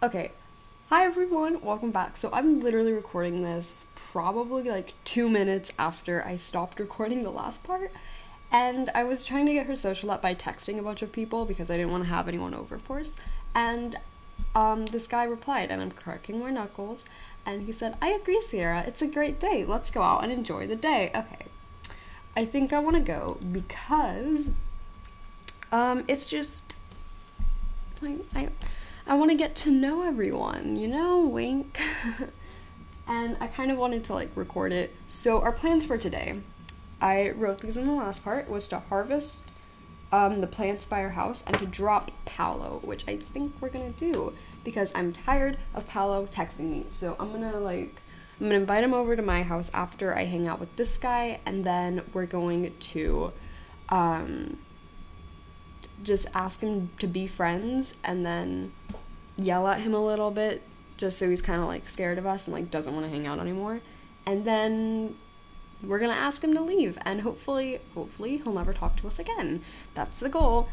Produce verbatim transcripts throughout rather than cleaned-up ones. Okay, hi everyone, welcome back. So I'm literally recording this probably like two minutes after I stopped recording the last part, and I was trying to get her social up by texting a bunch of people because I didn't want to have anyone over, of course, and um, this guy replied, and I'm cracking my knuckles, and he said, "I agree, Sierra, it's a great day, let's go out and enjoy the day." Okay, I think I want to go because um, it's just, I, I I want to get to know everyone, you know, wink. And I kind of wanted to like record it. So our plans for today, I wrote these in the last part, was to harvest um, the plants by our house and to drop Paolo, which I think we're gonna do because I'm tired of Paolo texting me. So I'm gonna like, I'm gonna invite him over to my house after I hang out with this guy, and then we're going to um, just ask him to be friends and then yell at him a little bit just so he's kind of like scared of us and like doesn't want to hang out anymore, and then we're gonna ask him to leave, and hopefully hopefully he'll never talk to us again. That's the goal,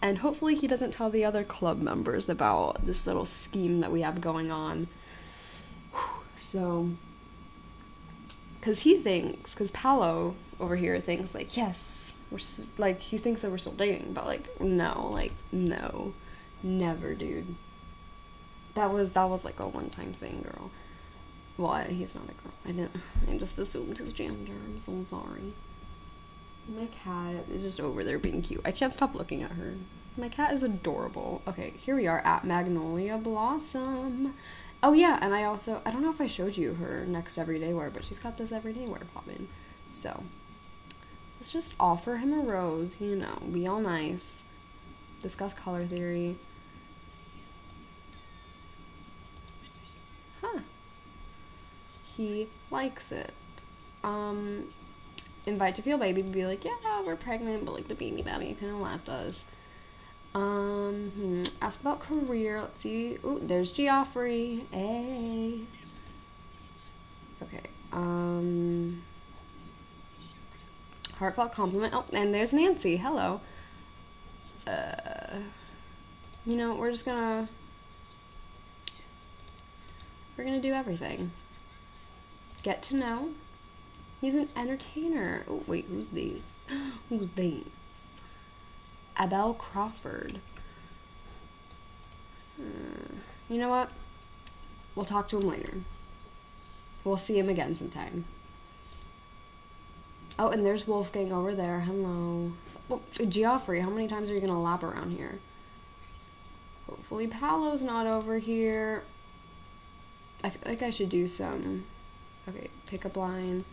and hopefully he doesn't tell the other club members about this little scheme that we have going on. So because he thinks, because Paolo over here thinks like, yes, we're so, like he thinks that we're still dating, but like no, like no, never, dude. That was that was like a one-time thing, girl. Well, I, he's not a girl. I didn't. I just assumed his gender. I'm so sorry. My cat is just over there being cute. I can't stop looking at her. My cat is adorable. Okay, here we are at Magnolia Blossom. Oh yeah, and I also I don't know if I showed you her next everyday wear, but she's got this everyday wear poppin'. So let's just offer him a rose, you know, be all nice, discuss color theory. Huh. He likes it. Um, invite to feel baby, be like, yeah, we're pregnant, but like the baby daddy kind of left us. Um, hmm. Ask about career, let's see. Ooh, there's Geoffrey, hey. Okay, um... heartfelt compliment. Oh, and there's Nancy. Hello. Uh, you know, we're just gonna... We're gonna do everything. Get to know. He's an entertainer. Oh, wait, who's these? Who's these? Abel Crawford. Hmm. You know what? We'll talk to him later. We'll see him again sometime. Oh, and there's Wolfgang over there. Hello. Well, Geoffrey, how many times are you going to lap around here? Hopefully Paolo's not over here. I feel like I should do some... Okay, pickup line.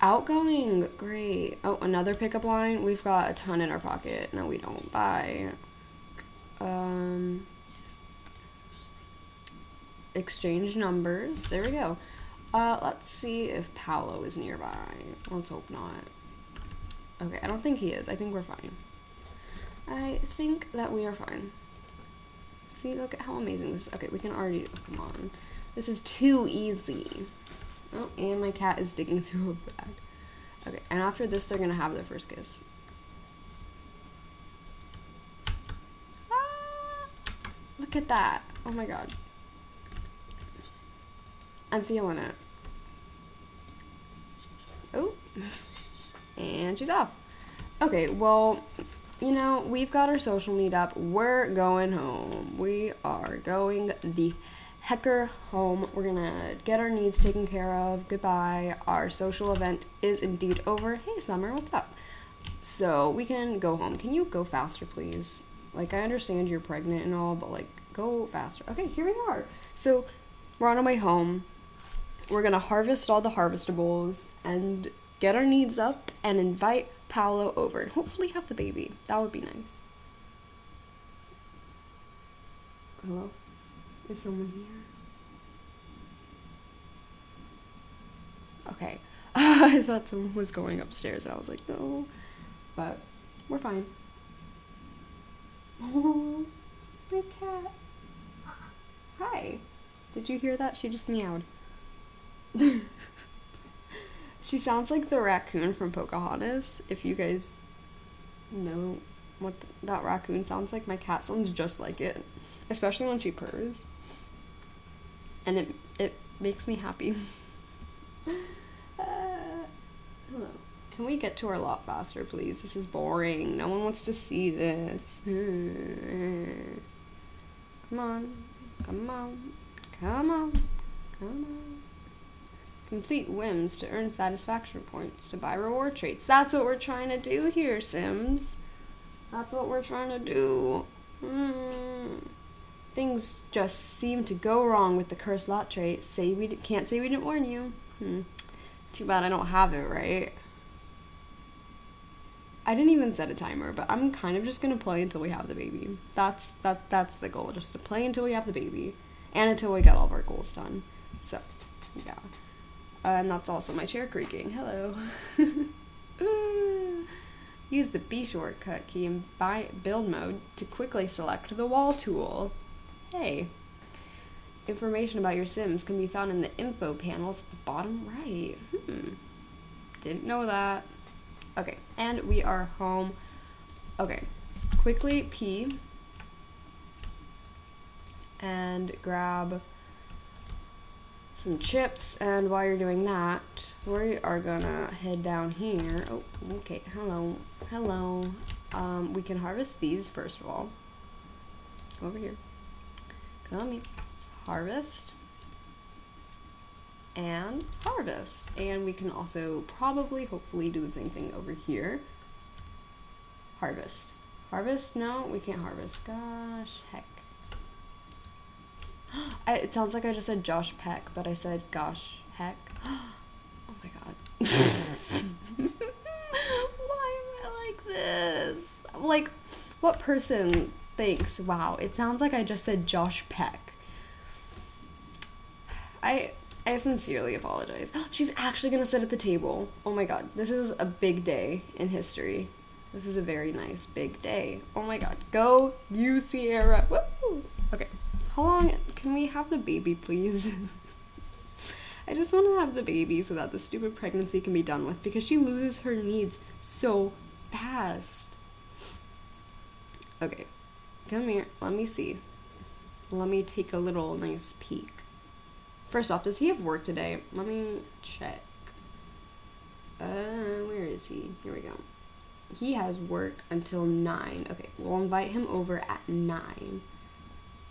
Outgoing. Great. Oh, another pickup line. We've got a ton in our pocket. No, we don't. Bye. Um, exchange numbers. There we go. Uh, let's see if Paolo is nearby. Let's hope not. Okay, I don't think he is. I think we're fine. I think that we are fine. See, look at how amazing this is. Okay, we can already do, oh, come on. This is too easy. Oh, and my cat is digging through a bag. Okay, and after this, they're gonna have their first kiss. Ah, look at that. Oh my God. I'm feeling it. Oh, and she's off. Okay, well, you know, we've got our social meetup. We're going home. We are going the hecker home. We're gonna get our needs taken care of. Goodbye. Our social event is indeed over. Hey, Summer, what's up? So we can go home. Can you go faster, please? Like, I understand you're pregnant and all, but like, go faster. Okay, here we are. So we're on our way home. We're gonna harvest all the harvestables and get our needs up and invite Paolo over and hopefully have the baby. That would be nice. Hello? Is someone here? Okay. I thought someone was going upstairs. I was like, no. But we're fine. Oh, my cat. Hi. Did you hear that? She just meowed. She sounds like the raccoon from Pocahontas, if you guys know what th that raccoon sounds like. My cat sounds just like it, especially when she purrs, and it it makes me happy. uh, hello. Can we get to our lot faster, please? This is boring. No one wants to see this. Come on. Come on. Come on. Come on. Complete whims to earn satisfaction points to buy reward traits. That's what we're trying to do here, Sims. That's what we're trying to do. Mm. Things just seem to go wrong with the cursed lot trait. Say we d can't say we didn't warn you. Hmm. Too bad I don't have it, right? I didn't even set a timer, but I'm kind of just gonna play until we have the baby. That's that that's the goal, just to play until we have the baby, and until we get all of our goals done. So, yeah. Uh, and that's also my chair creaking. Hello. Use the B shortcut key in buy build mode to quickly select the wall tool. Hey. Information about your Sims can be found in the info panels at the bottom right. Hmm. Didn't know that. Okay, and we are home. Okay, quickly pee and grab some chips, and while you're doing that, we are gonna head down here. Oh, okay, hello, hello. Um, we can harvest these first of all. Come over here. Come here. Harvest. And harvest, and we can also probably hopefully do the same thing over here. Harvest, harvest. No, we can't harvest. Gosh, heck. I, it sounds like I just said Josh Peck, but I said gosh heck. Oh my god. Why am I like this? Like, what person thinks, wow, it sounds like I just said Josh Peck? I I sincerely apologize. She's actually gonna sit at the table. Oh my god, this is a big day in history. This is a very nice big day. Oh my god, go you, Sierra. Woo! Okay, how long can we have the baby, please? I just wanna have the baby so that the stupid pregnancy can be done with, because she loses her needs so fast. Okay, come here, let me see. Let me take a little nice peek. First off, does he have work today? Let me check. Uh, where is he? Here we go. He has work until nine. Okay, we'll invite him over at nine.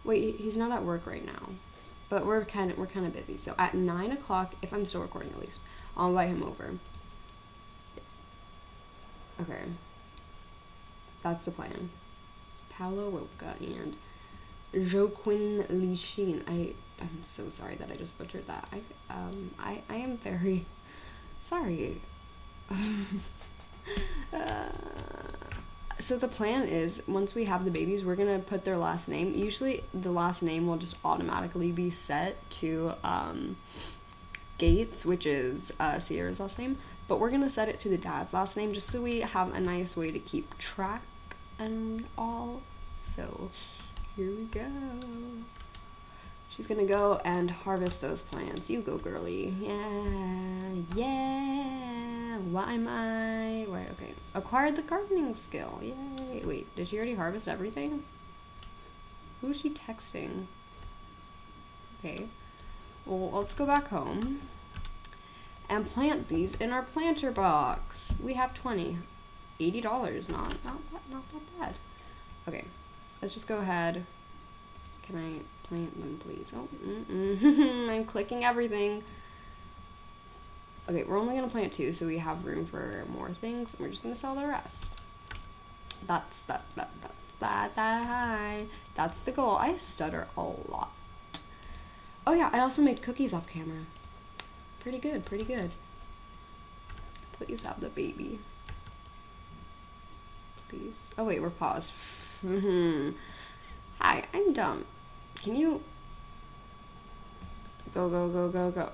Wait, he's not at work right now, but we're kind of we're kind of busy. So at nine o'clock, if I'm still recording at least, I'll invite him over. Okay, that's the plan. Paolo Roca and Joaquin Lixin. I. I'm so sorry that I just butchered that. I um I, I am very sorry. uh, so the plan is, once we have the babies, we're gonna put their last name. Usually the last name will just automatically be set to um Gates, which is uh Sierra's last name, but we're gonna set it to the dad's last name just so we have a nice way to keep track and all. So here we go. She's gonna go and harvest those plants. You go, girly. Yeah, yeah. Why am I? Wait, okay. Acquired the gardening skill. Yay. Wait, did she already harvest everything? Who is she texting? Okay. Well, let's go back home and plant these in our planter box. We have twenty. eighty dollars. Not, not, that, not that bad. Okay. Let's just go ahead. Can I... plant them, please. Oh, mm-mm. I'm clicking everything. Okay, we're only gonna plant two, so we have room for more things. And we're just gonna sell the rest. That's that that that that that high. That's the goal. I stutter a lot. Oh yeah, I also made cookies off camera. Pretty good, pretty good. Please have the baby. Please. Oh wait, we're paused. Hi, I'm dumb. Can you go, go, go, go, go,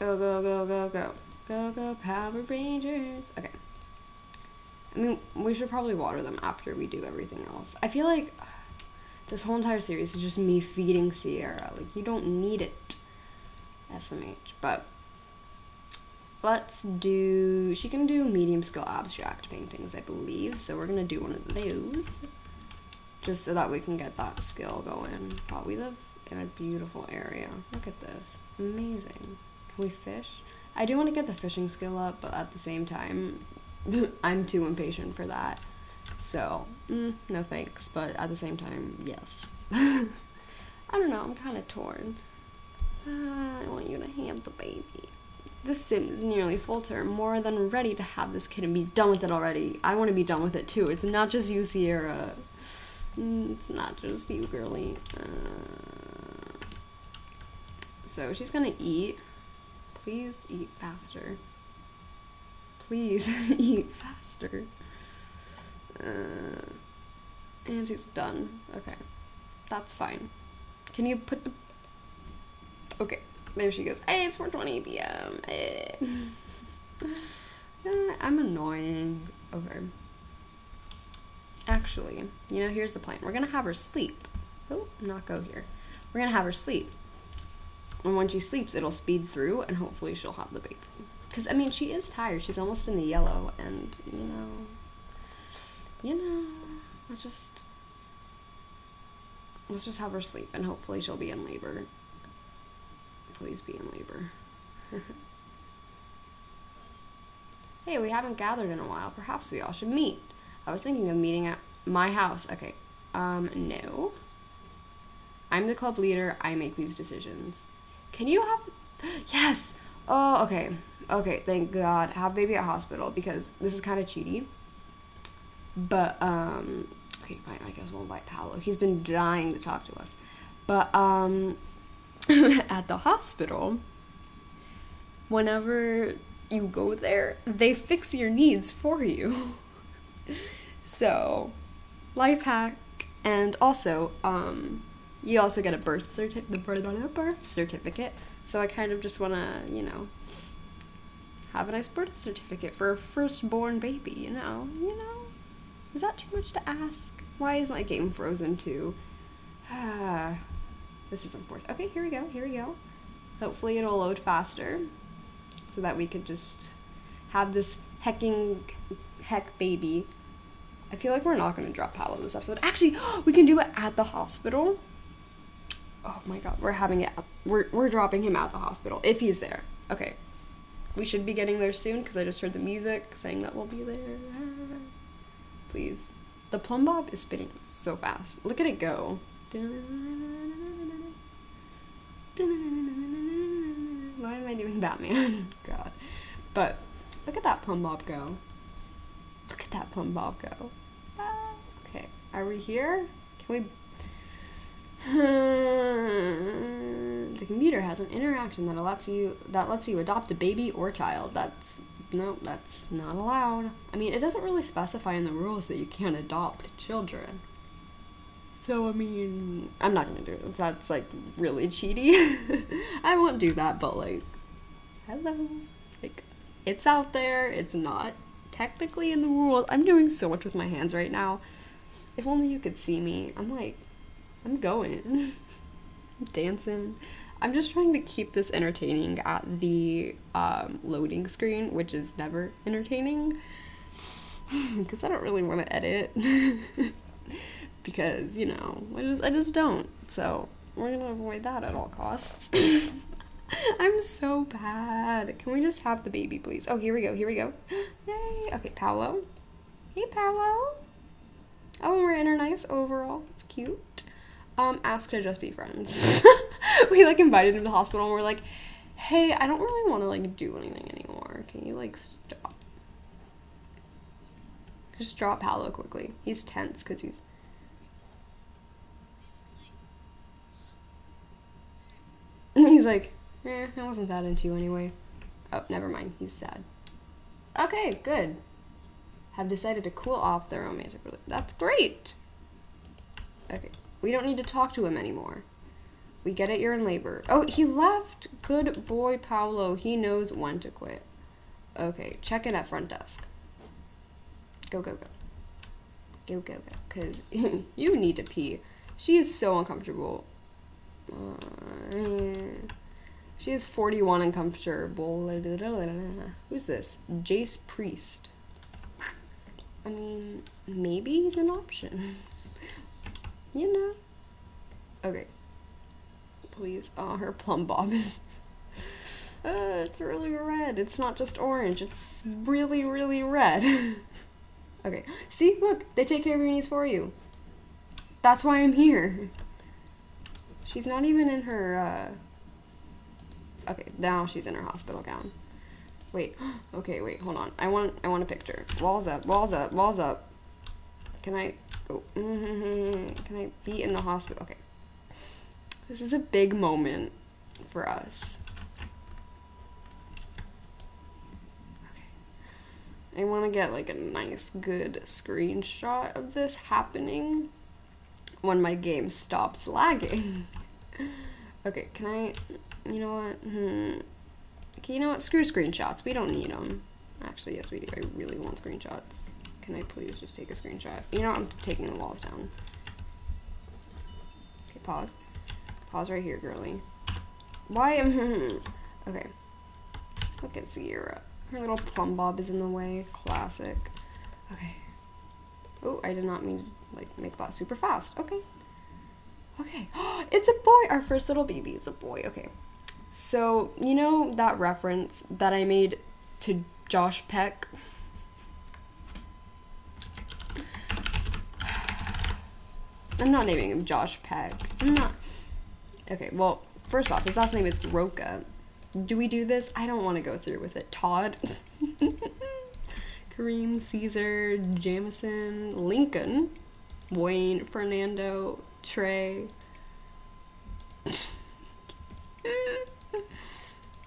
go, go, go, go, go, go, go, Power Rangers? Okay. I mean, we should probably water them after we do everything else. I feel like ugh, this whole entire series is just me feeding Sierra. Like, you don't need it, S M H. But Let's do, she can do medium skill abstract paintings, I believe. So we're gonna do one of those, just so that we can get that skill going. Wow, we live in a beautiful area. Look at this, amazing. Can we fish? I do wanna get the fishing skill up, but at the same time, I'm too impatient for that. So, mm, no thanks, but at the same time, yes. I don't know, I'm kinda torn. Uh, I want you to have the baby. This sim is nearly full term, more than ready to have this kid and be done with it already. I want to be done with it too. It's not just you, Sierra. It's not just you, girly. Uh, so she's gonna eat. Please eat faster. Please eat faster. Uh, and she's done. Okay, that's fine. Can you put the... Okay. There she goes. Hey, it's four twenty p m Hey. I'm annoying. Okay. Actually, you know, here's the plan. We're going to have her sleep. Oh, not go here. We're going to have her sleep. And when she sleeps, it'll speed through, and hopefully she'll have the baby. Because, I mean, she is tired. She's almost in the yellow, and, you know, you know, let's just, let's just have her sleep, and hopefully she'll be in labor. Please be in labor. Hey, we haven't gathered in a while. Perhaps we all should meet. I was thinking of meeting at my house. Okay. Um, no. I'm the club leader. I make these decisions. Can you have... Yes! Oh, okay. Okay, thank God. Have baby at hospital, because this is kind of cheaty. But, um... okay, fine. I guess we'll invite Paolo. He's been dying to talk to us. But, um... at the hospital, whenever you go there, they fix your needs for you. So, life hack. And also, um, you also get a birth certi- the birth certificate. So I kind of just want to, you know, have a nice birth certificate for a firstborn baby, you know? You know? Is that too much to ask? Why is my game frozen too? Ah... This is important. Okay, here we go, here we go. Hopefully it'll load faster so that we could just have this hecking heck baby. I feel like we're not going to drop Paolo this episode. Actually, we can do it at the hospital. Oh my god, we're having it. We're, we're dropping him at the hospital if he's there. Okay, we should be getting there soon because I just heard the music saying that we'll be there. Please. The plumb bob is spinning so fast. Look at it go. Why am I doing Batman? God. But look at that plumb bob go. Look at that plumb bob go. Uh, okay. Are we here? Can we... The computer has an interaction that lets you that lets you adopt a baby or child. That's... No, that's not allowed. I mean, it doesn't really specify in the rules that you can't adopt children. So, I mean, I'm not gonna do it. That's, like, really cheaty. I won't do that, but, like, hello. Like, it's out there. It's not technically in the rules. I'm doing so much with my hands right now. If only you could see me. I'm, like, I'm going. I'm dancing. I'm just trying to keep this entertaining at the um, loading screen, which is never entertaining. Because I don't really want to edit. Because, you know, I just, I just don't. So we're gonna avoid that at all costs. I'm so bad. Can we just have the baby, please? Oh, here we go, here we go. Yay, okay, Paolo. Hey, Paolo. Oh, and we're in our nice overall, it's cute. Um, ask to just be friends. We, like, invited him to the hospital and we're like, hey, I don't really wanna, like, do anything anymore. Can you, like, stop? Just drop Paolo quickly. He's tense, because he's... And he's like, eh, I wasn't that into you anyway. Oh, never mind. He's sad. Okay, good. Have decided to cool off their romantic relationship. That's great. Okay, we don't need to talk to him anymore. We get it, you're in labor. Oh, he left. Good boy, Paolo. He knows when to quit. Okay, check in at front desk. Go, go, go. Go, go, go. Because you need to pee. She is so uncomfortable. Uh, She's forty-one and comfortable. Who's this? Jace Priest. I mean, maybe he's an option. You know. Okay. Please. Oh, her plum bob is... Uh, it's really red. It's not just orange. It's really, really red. Okay. See? Look. They take care of your needs for you. That's why I'm here. She's not even in her, uh... Okay, now she's in her hospital gown. Wait. Okay, wait. Hold on. I want I want a picture. Walls up. Walls up. Walls up. Can I... Oh. Can I be in the hospital? Okay. This is a big moment for us. I want to get like a nice good screenshot of this happening when my game stops lagging. Okay, can I, you know what, hmm. Okay, you know what, screw screenshots, we don't need them. Actually, yes we do, I really want screenshots. Can I please just take a screenshot? You know what, I'm taking the walls down. Okay, pause. Pause right here, girly. Why, okay. Look at Sierra. Her little plum bob is in the way. Classic. Okay. Oh, I did not mean to, like, make that super fast. Okay. Okay. It's a boy! Our first little baby is a boy. Okay. So, you know that reference that I made to Josh Peck? I'm not naming him Josh Peck. I'm not. Okay, well, first off, his last name is Roca. Do we do this? I don't want to go through with it. Todd, Kareem, Caesar, Jamison, Lincoln, Wayne, Fernando, Trey.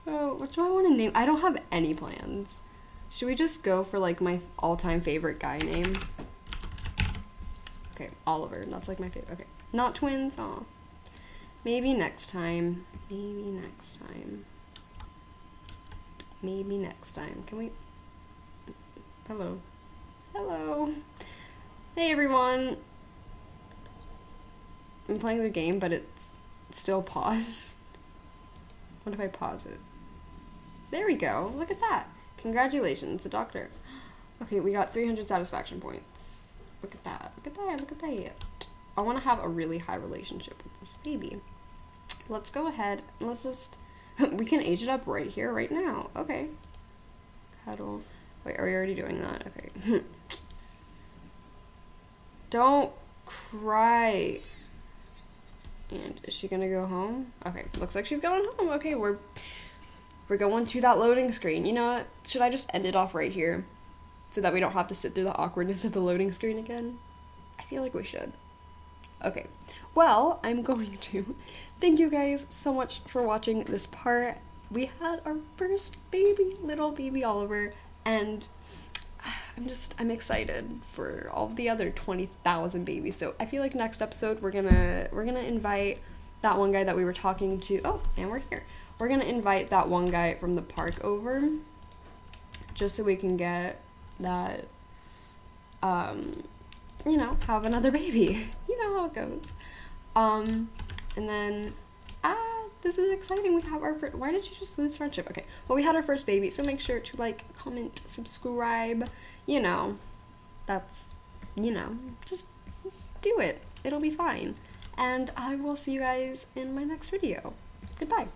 Oh, what do I want to name? I don't have any plans. Should we just go for like my all-time favorite guy name? Okay, Oliver. That's like my favorite. Okay, not twins. Oh, maybe next time. Maybe next time. Maybe next time. Can we? Hello. Hello. Hey everyone. I'm playing the game, but it's still paused. What if I pause it? There we go. Look at that. Congratulations, the doctor. Okay, we got three hundred satisfaction points. Look at that. Look at that. Look at that. I want to have a really high relationship with this baby. Let's go ahead and let's just... We can age it up right here, right now. Okay. Cuddle. Wait, are we already doing that? Okay. Don't cry. And is she gonna go home? Okay, looks like she's going home. Okay, we're we're going through that loading screen. You know what? Should I just end it off right here so that we don't have to sit through the awkwardness of the loading screen again? I feel like we should. Okay, well, I'm going to. Thank you guys so much for watching this part. We had our first baby, little baby Oliver, and I'm just, I'm excited for all the other twenty thousand babies. So I feel like next episode, we're gonna, we're gonna invite that one guy that we were talking to. Oh, and we're here. We're gonna invite that one guy from the park over just so we can get that, um, you know, have another baby. You know how it goes. Um, and then, ah, this is exciting. We have our first, why did you just lose friendship? Okay, well, we had our first baby, so make sure to like, comment, subscribe, you know, that's, you know, just do it. It'll be fine. And I will see you guys in my next video. Goodbye.